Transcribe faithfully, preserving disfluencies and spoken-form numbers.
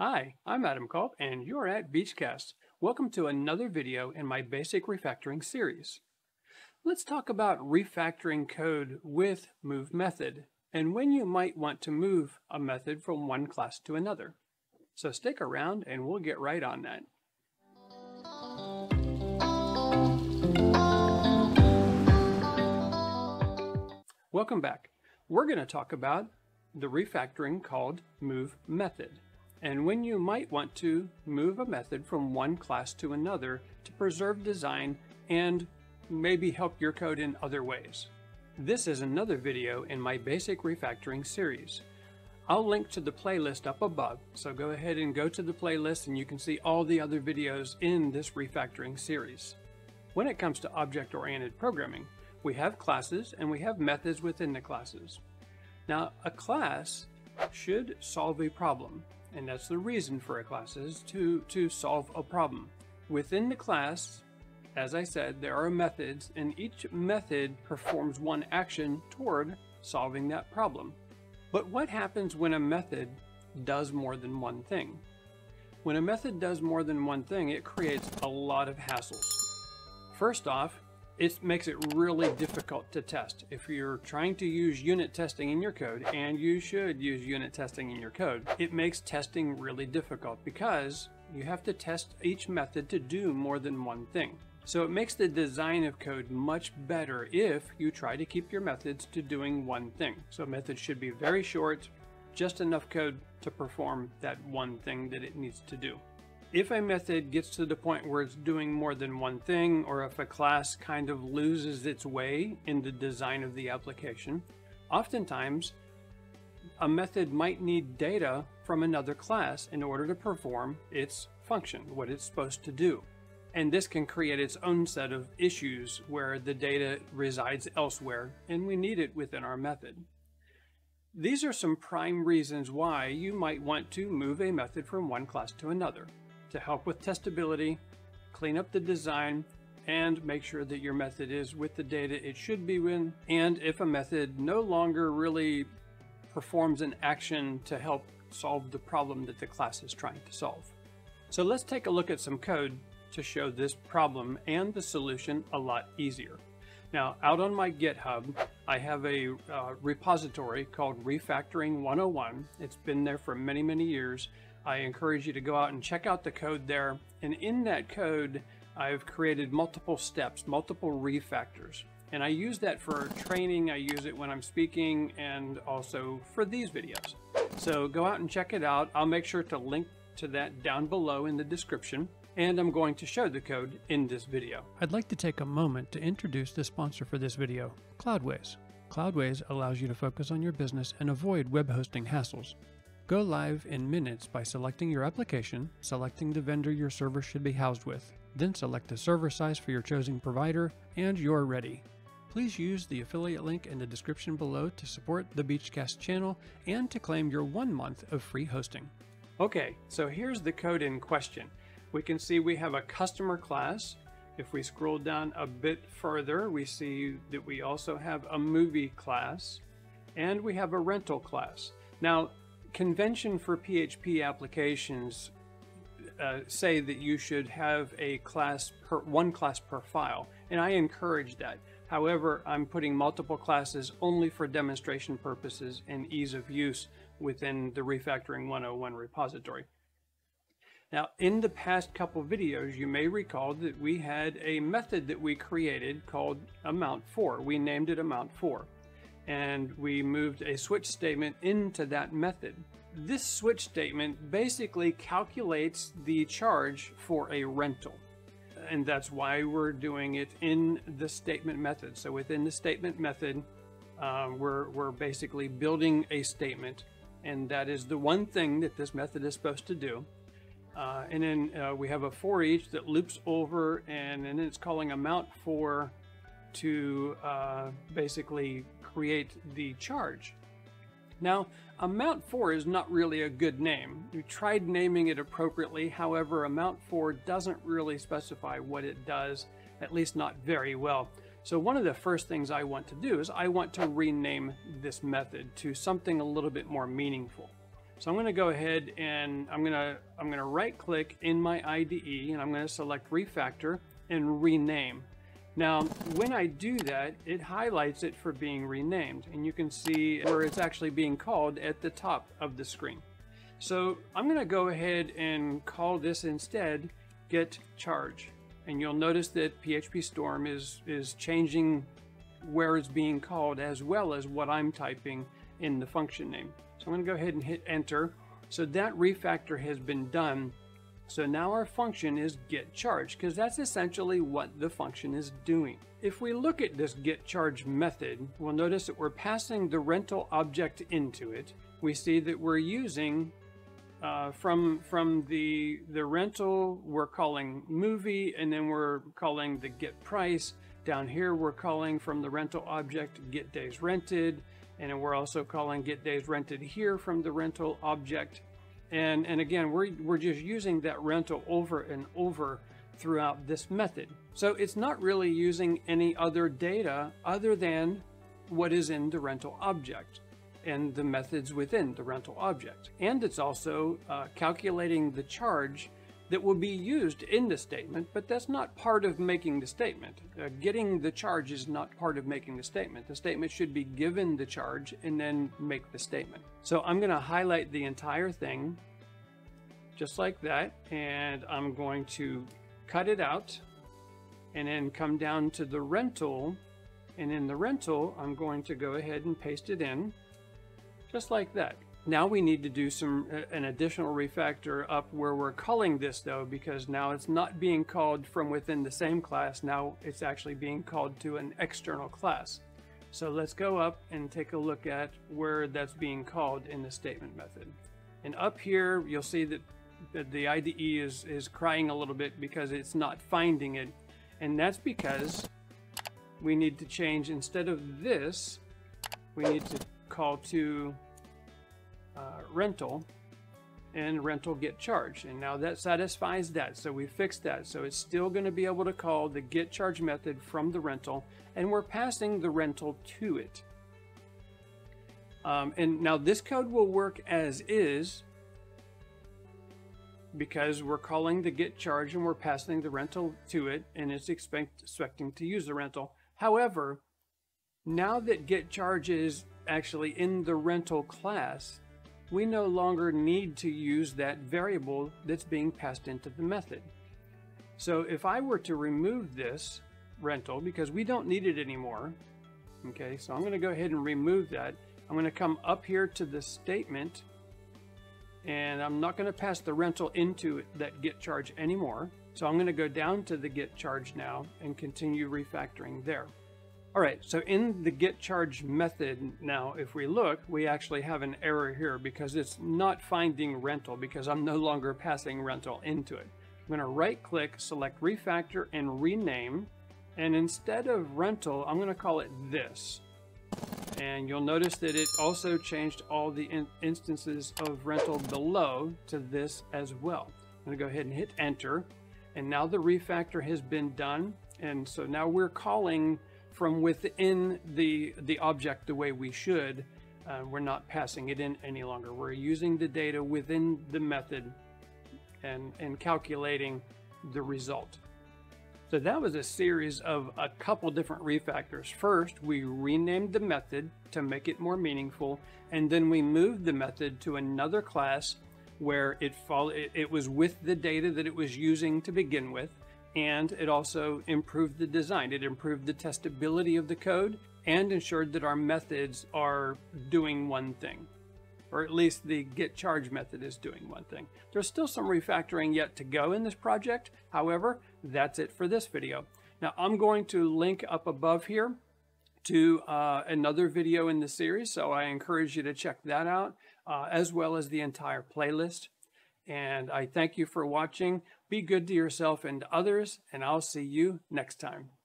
Hi, I'm Adam Kulp, and you're at Beachcast. Welcome to another video in my basic refactoring series. Let's talk about refactoring code with move method, and when you might want to move a method from one class to another. So stick around and we'll get right on that. Welcome back. We're going to talk about the refactoring called move method, and when you might want to move a method from one class to another to preserve design and maybe help your code in other ways. This is another video in my basic refactoring series. I'll link to the playlist up above, so go ahead and go to the playlist and you can see all the other videos in this refactoring series. When it comes to object-oriented programming, we have classes and we have methods within the classes. Now, a class should solve a problem. And that's the reason for a class, is to, to solve a problem. Within the class, as I said, there are methods, and each method performs one action toward solving that problem. But what happens when a method does more than one thing? When a method does more than one thing, it creates a lot of hassles. First off, it makes it really difficult to test. If you're trying to use unit testing in your code, and you should use unit testing in your code, it makes testing really difficult because you have to test each method to do more than one thing. So it makes the design of code much better if you try to keep your methods to doing one thing. So methods should be very short, just enough code to perform that one thing that it needs to do. If a method gets to the point where it's doing more than one thing, or if a class kind of loses its way in the design of the application, oftentimes a method might need data from another class in order to perform its function, what it's supposed to do. And this can create its own set of issues where the data resides elsewhere and we need it within our method. These are some prime reasons why you might want to move a method from one class to another, to help with testability, clean up the design, and make sure that your method is with the data it should be in. And if a method no longer really performs an action to help solve the problem that the class is trying to solve. So let's take a look at some code to show this problem and the solution a lot easier. Now, out on my GitHub, I have a uh, repository called Refactoring one oh one. It's been there for many, many years. I encourage you to go out and check out the code there. And in that code, I've created multiple steps, multiple refactors. And I use that for training. I use it when I'm speaking and also for these videos. So go out and check it out. I'll make sure to link to that down below in the description. And I'm going to show the code in this video. I'd like to take a moment to introduce the sponsor for this video, Cloudways. Cloudways allows you to focus on your business and avoid web hosting hassles. Go live in minutes by selecting your application, selecting the vendor your server should be housed with, then select the server size for your chosen provider, and you're ready. Please use the affiliate link in the description below to support the Beachcast channel and to claim your one month of free hosting. Okay, so here's the code in question. We can see we have a customer class. If we scroll down a bit further, we see that we also have a movie class, and we have a rental class. Now, convention for P H P applications uh, say that you should have a class per one class per file, and I encourage that. However, I'm putting multiple classes only for demonstration purposes and ease of use within the Refactoring one oh one repository. Now, in the past couple videos, you may recall that we had a method that we created called amount four. We named it amount four. And we moved a switch statement into that method. This switch statement basically calculates the charge for a rental. And that's why we're doing it in the statement method. So within the statement method, uh, we're, we're basically building a statement. And that is the one thing that this method is supposed to do. Uh, and then uh, we have a for each that loops over, and, and then it's calling amount four to uh, basically create the charge. Now, amount four is not really a good name. We tried naming it appropriately. However, amount four doesn't really specify what it does, at least not very well. So one of the first things I want to do is I want to rename this method to something a little bit more meaningful. So I'm going to go ahead and I'm going to I'm going to right click in my I D E and I'm going to select refactor and rename. Now, when I do that, it highlights it for being renamed, and you can see where it's actually being called at the top of the screen. So I'm going to go ahead and call this instead get charge, and you'll notice that PHPStorm is is changing where it's being called as well as what I'm typing in the function name. So I'm going to go ahead and hit enter. So that refactor has been done. So now our function is get charge, because that's essentially what the function is doing. If we look at this get charge method, we'll notice that we're passing the rental object into it. We see that we're using uh, from from the the rental, we're calling movie, and then we're calling the get price. Down here, we're calling from the rental object get days rented, and we're also calling get days rented here from the rental object. And, and again, we're, we're just using that rental over and over throughout this method. So it's not really using any other data other than what is in the rental object and the methods within the rental object. And it's also uh, calculating the charge that will be used in the statement, but that's not part of making the statement. Uh, getting the charge is not part of making the statement. The statement should be given the charge and then make the statement. So I'm going to highlight the entire thing just like that, and I'm going to cut it out and then come down to the rental, and in the rental I'm going to go ahead and paste it in just like that. Now we need to do some an additional refactor up where we're calling this though, because now it's not being called from within the same class. Now it's actually being called to an external class. So let's go up and take a look at where that's being called in the statement method. And up here, you'll see that, that the I D E is, is crying a little bit because it's not finding it. And that's because we need to change, instead of this, we need to call to Uh, rental and rental get charge, and now that satisfies that. So we fixed that, so it's still going to be able to call the get charge method from the rental, and we're passing the rental to it. Um, and now this code will work as is because we're calling the get charge and we're passing the rental to it, and it's expect, expecting to use the rental. However, now that get charge is actually in the rental class, we no longer need to use that variable that's being passed into the method. So if I were to remove this rental, because we don't need it anymore, okay, so I'm going to go ahead and remove that. I'm going to come up here to the statement, and I'm not going to pass the rental into that get charge anymore. So I'm going to go down to the get charge now and continue refactoring there. All right, so in the get charge method now, if we look, we actually have an error here because it's not finding rental because I'm no longer passing rental into it. I'm going to right click, select refactor and rename. And instead of rental, I'm going to call it this. And you'll notice that it also changed all the in instances of rental below to this as well. I'm going to go ahead and hit enter. And now the refactor has been done. And so now we're calling from within the the object the way we should. Uh, we're not passing it in any longer. We're using the data within the method and and calculating the result. So that was a series of a couple different refactors. First, we renamed the method to make it more meaningful, and then we moved the method to another class where it follow, it, it was with the data that it was using to begin with. And it also improved the design. It improved the testability of the code and ensured that our methods are doing one thing, or at least the get charge method is doing one thing. There's still some refactoring yet to go in this project. However, that's it for this video. Now I'm going to link up above here to uh, another video in the series. So I encourage you to check that out, uh, as well as the entire playlist. And I thank you for watching. Be good to yourself and others, and I'll see you next time.